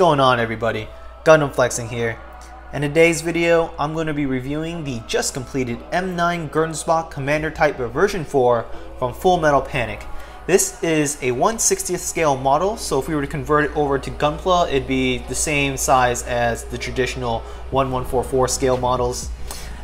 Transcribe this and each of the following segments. going on, everybody? Gundam Flexing here. In today's video, I'm going to be reviewing the just completed M9 Gernsback Commander Type version 4 from Full Metal Panic. This is a 1/60th scale model, so if we were to convert it over to Gunpla, it'd be the same size as the traditional 1144 scale models.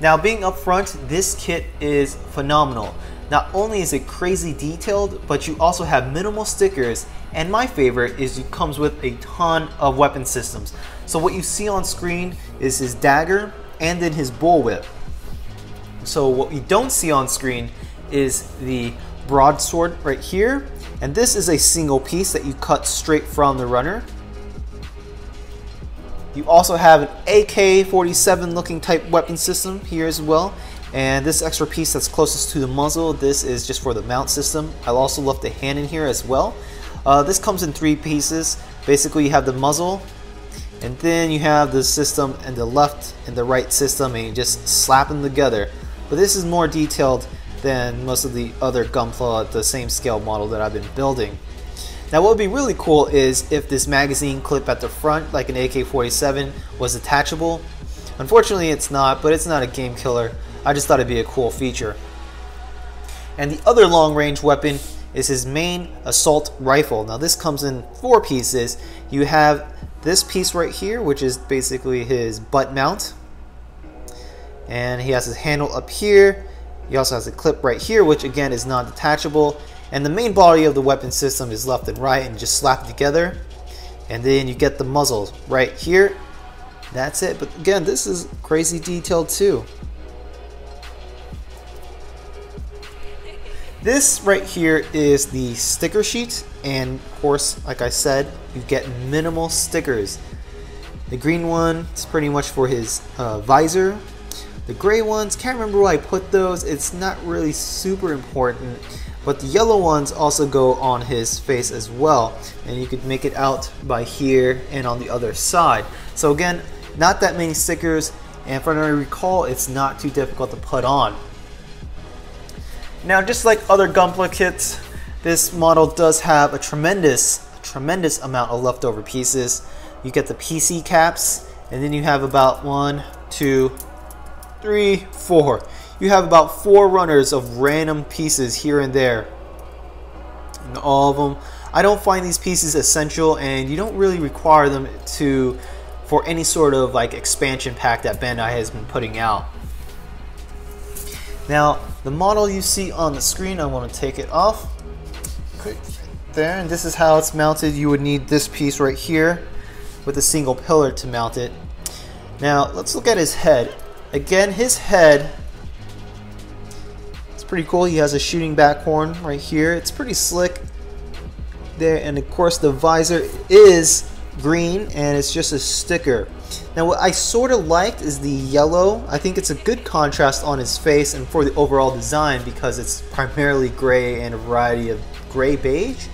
Now, being upfront, this kit is phenomenal. Not only is it crazy detailed, but you also have minimal stickers, and my favorite is it comes with a ton of weapon systems. So what you see on screen is his dagger and then his bullwhip. So what we don't see on screen is the broadsword right here, and this is a single piece that you cut straight from the runner. You also have an AK-47 looking type weapon system here as well. And this extra piece that's closest to the muzzle, this is just for the mount system. I'll also left the hand in here as well. This comes in three pieces. Basically, you have the muzzle, and then you have the system and the left and the right system, and you just slap them together. But this is more detailed than most of the other Gunpla at the same scale model that I've been building. Now, what would be really cool is if this magazine clip at the front, like an AK-47, was detachable. Unfortunately, it's not, but it's not a game killer. I just thought it'd be a cool feature. And the other long-range weapon is his main assault rifle. Now, this comes in four pieces. You have this piece right here, which is basically his butt mount, and he has his handle up here. He also has a clip right here, which again is not detachable. And the main body of the weapon system is left and right, and just slap together. And then you get the muzzle right here. That's it. But again, this is crazy detailed too. This right here is the sticker sheet, and of course, like I said, you get minimal stickers. The green one is pretty much for his visor. The gray ones, can't remember where I put those, it's not really super important, but the yellow ones also go on his face as well, and you could make it out by here and on the other side. So again, not that many stickers, and from what I recall, it's not too difficult to put on. Now, just like other Gunpla kits, this model does have a tremendous amount of leftover pieces. You get the PC caps, and then you have about 1, 2, 3, 4. You have about 4 runners of random pieces here and there. And all of them, I don't find these pieces essential, and you don't really require them for any sort of like expansion pack that Bandai has been putting out. Now, the model you see on the screen, I want to take it off. Right there, and this is how it's mounted. You would need this piece right here with a single pillar to mount it. Now, let's look at his head. Again, his head, it's pretty cool. He has a shooting back horn right here. It's pretty slick there, and of course, the visor is green, and it's just a sticker. Now, what I sort of liked is the yellow. I think it's a good contrast on his face and for the overall design, because it's primarily gray and a variety of gray beige.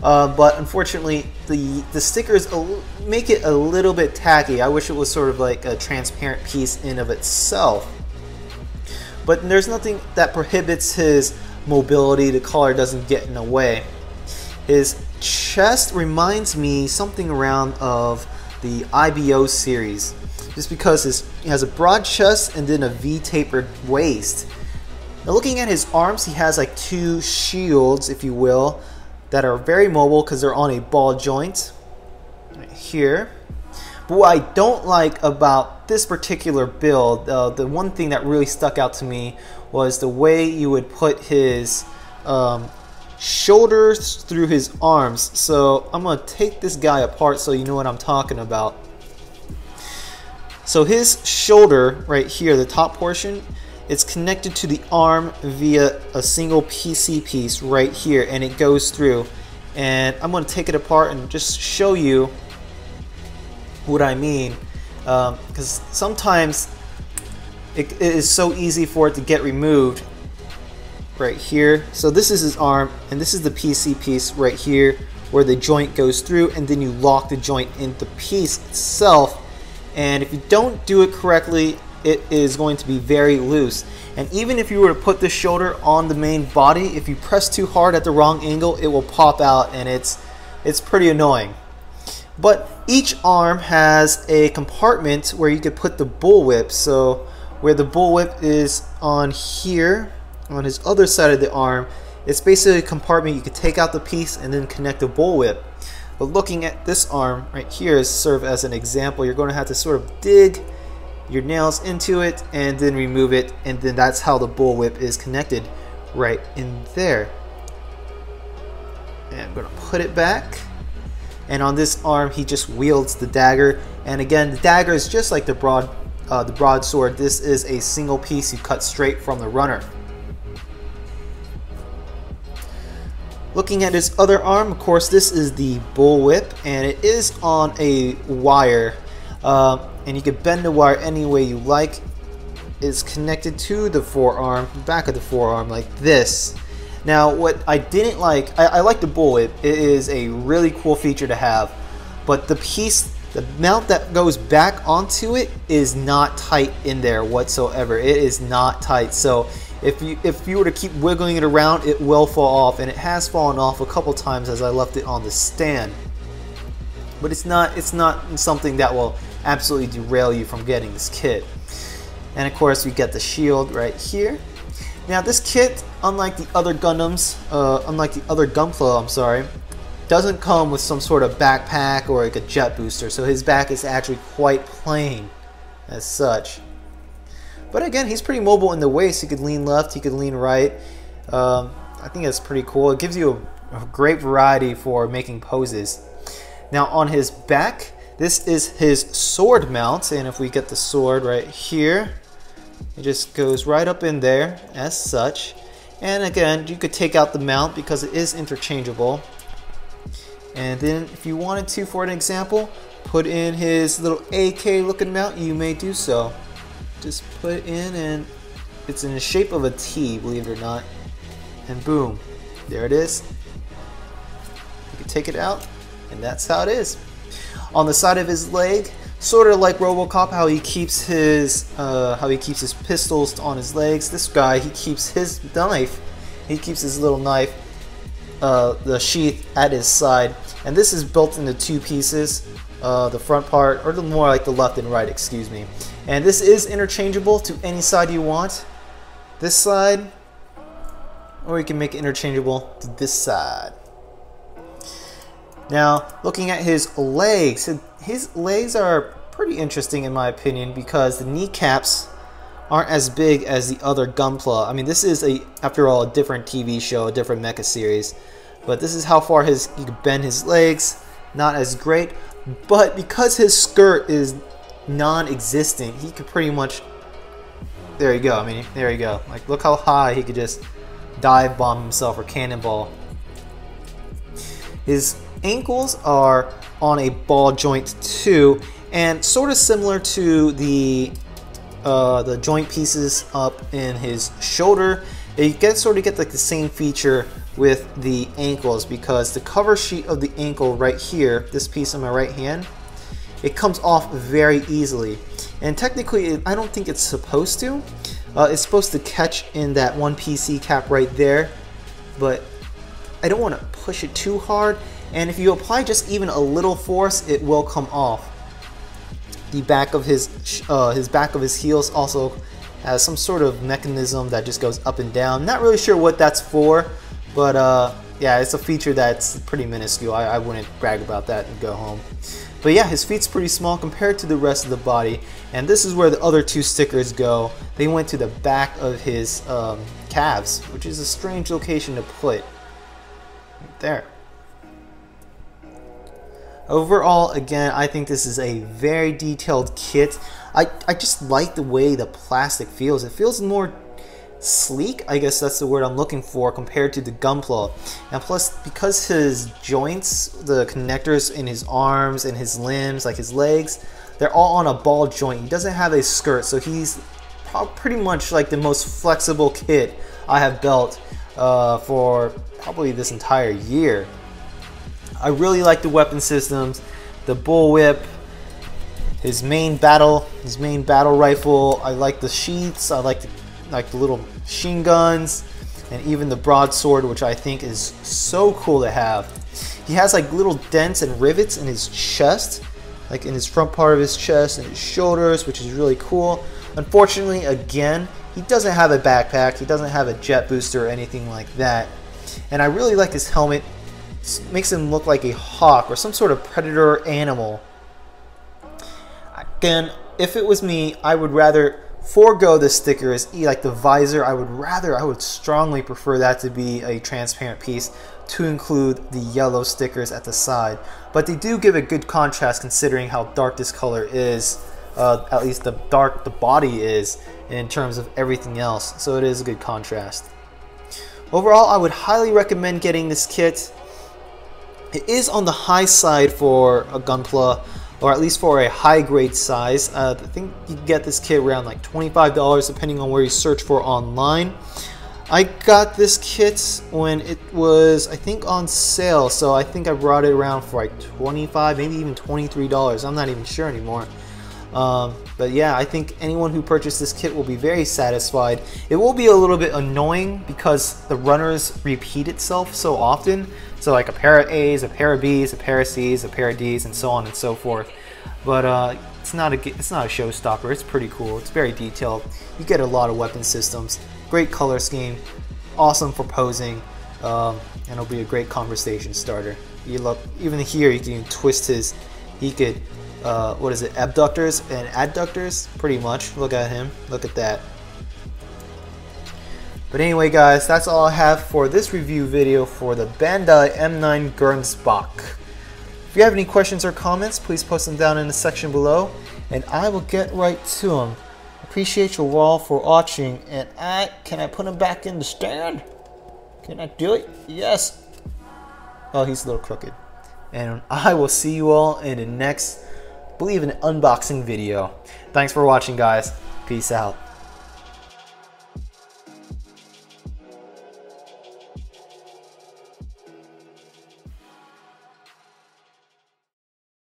But unfortunately, the stickers make it a little bit tacky. I wish it was sort of like a transparent piece in of itself. But there's nothing that prohibits his mobility. The color doesn't get in the way. His chest reminds me something around of the IBO series, just because he has a broad chest and then a V-tapered waist. Now, looking at his arms, he has like 2 shields, if you will, that are very mobile because they're on a ball joint right here. But what I don't like about this particular build, the one thing that really stuck out to me was the way you would put his shoulders through his arms. So I'm gonna take this guy apart so you know what I'm talking about. So his shoulder right here, the top portion, it's connected to the arm via a single PC piece right here, and it goes through. And I'm gonna take it apart and just show you what I mean, because sometimes it is so easy for it to get removed. Right here, so this is his arm, and this is the PC piece right here where the joint goes through, and then you lock the joint in the piece itself. And if you don't do it correctly, it is going to be very loose. And even if you were to put the shoulder on the main body, if you press too hard at the wrong angle, it will pop out, and it's pretty annoying. But each arm has a compartment where you could put the bullwhip. So where the bullwhip is on here, on his other side of the arm, it's basically a compartment you could take out the piece and then connect the bullwhip. But looking at this arm right here is serve as an example. You're going to have to sort of dig your nails into it and then remove it, and then that's how the bullwhip is connected right in there. And I'm going to put it back. And on this arm, he just wields the dagger. And again, the dagger is just like the broadsword. This is a single piece you cut straight from the runner. Looking at his other arm, of course, this is the bullwhip, and it is on a wire. And you can bend the wire any way you like. It's connected to the forearm, back of the forearm, like this. Now, what I didn't like, I like the bullwhip. It is a really cool feature to have, but the piece, the mount that goes back onto it, is not tight in there whatsoever. It is not tight. So if you were to keep wiggling it around, it will fall off, and it has fallen off a couple times as I left it on the stand. But it's not something that will absolutely derail you from getting this kit. And of course, we get the shield right here. Now, this kit, unlike the other Gundams, unlike the other Gunpla, I'm sorry, doesn't come with some sort of backpack or like a jet booster, so his back is actually quite plain as such. But again, he's pretty mobile in the waist. He could lean left, he could lean right. I think that's pretty cool. It gives you a great variety for making poses. Now on his back, this is his sword mount, and if we get the sword right here, it just goes right up in there as such. And again, you could take out the mount because it is interchangeable. And then if you wanted to, for an example, put in his little AK looking mount, you may do so. Just put it in, and it's in the shape of a T, believe it or not, and boom, there it is. You can take it out, and that's how it is. On the side of his leg, sort of like RoboCop, how he keeps his pistols on his legs, this guy, he keeps his knife, he keeps his little knife, the sheath at his side, and this is built into two pieces. The front part, or more like the left and right, excuse me. And this is interchangeable to any side you want. This side, or you can make it interchangeable to this side. Now, looking at his legs are pretty interesting in my opinion because the kneecaps aren't as big as the other Gunpla. I mean, this is, after all, a different TV show, a different mecha series. But this is how far he could bend his legs. Not as great. But because his skirt is non-existent, he could pretty much, there you go, I mean, there you go. Like, look how high he could just dive bomb himself or cannonball. His ankles are on a ball joint too, and sort of similar to the joint pieces up in his shoulder. You get sort of like the same feature with the ankles because the cover sheet of the ankle right here, this piece in my right hand, it comes off very easily. And technically, I don't think it's supposed to. It's supposed to catch in that one PC cap right there, but I don't want to push it too hard. And if you apply just even a little force, it will come off. The back of his heels also has some sort of mechanism that just goes up and down. Not really sure what that's for, but yeah, it's a feature that's pretty minuscule. I wouldn't brag about that and go home. But yeah, his feet's pretty small compared to the rest of the body, and this is where the other two stickers go. They went to the back of his calves, which is a strange location to put. Right there. Overall, again, I think this is a very detailed kit. I just like the way the plastic feels. It feels more sleek, I guess that's the word I'm looking for, compared to the Gunpla. And plus, because his joints, the connectors in his arms and his limbs, like his legs, they're all on a ball joint. He doesn't have a skirt, so he's pretty much like the most flexible kit I have built for probably this entire year. I really like the weapon systems, the bullwhip, his main battle rifle. I like the sheaths. I like the little machine guns. and even the broadsword, which I think is so cool to have. He has like little dents and rivets in his chest, like in his front part of his chest and his shoulders, which is really cool. Unfortunately, again, he doesn't have a backpack, he doesn't have a jet booster or anything like that. And I really like his helmet. It makes him look like a hawk or some sort of predator animal. Again, if it was me, I would rather forego the sticker as like the visor. I would strongly prefer that to be a transparent piece, to include the yellow stickers at the side. But they do give a good contrast considering how dark this color is, at least the dark the body is in terms of everything else, so it is a good contrast. Overall, I would highly recommend getting this kit. It is on the high side for a Gunpla, or at least for a high grade size. I think you can get this kit around like $25 depending on where you search for online. I got this kit when it was, I think, on sale, so I think I brought it around for like $25, maybe even $23. I'm not even sure anymore. But yeah, I think anyone who purchased this kit will be very satisfied. It will be a little bit annoying because the runners repeat itself so often. So like a pair of A's, a pair of B's, a pair of C's, a pair of D's, and so on and so forth. But it's not a showstopper. It's pretty cool. It's very detailed. You get a lot of weapon systems. Great color scheme, awesome for posing, and it'll be a great conversation starter. You look, even here you can twist his, he could, what is it, abductors and adductors, pretty much. Look at him, look at that. But anyway guys, that's all I have for this review video for the Bandai M9 Gernsback. If you have any questions or comments, please post them down in the section below, and I will get right to them. Appreciate you all for watching, and can I put him back in the stand? Can I do it? Yes. Oh, he's a little crooked. And I will see you all in the next, I believe, an unboxing video. Thanks for watching guys. Peace out.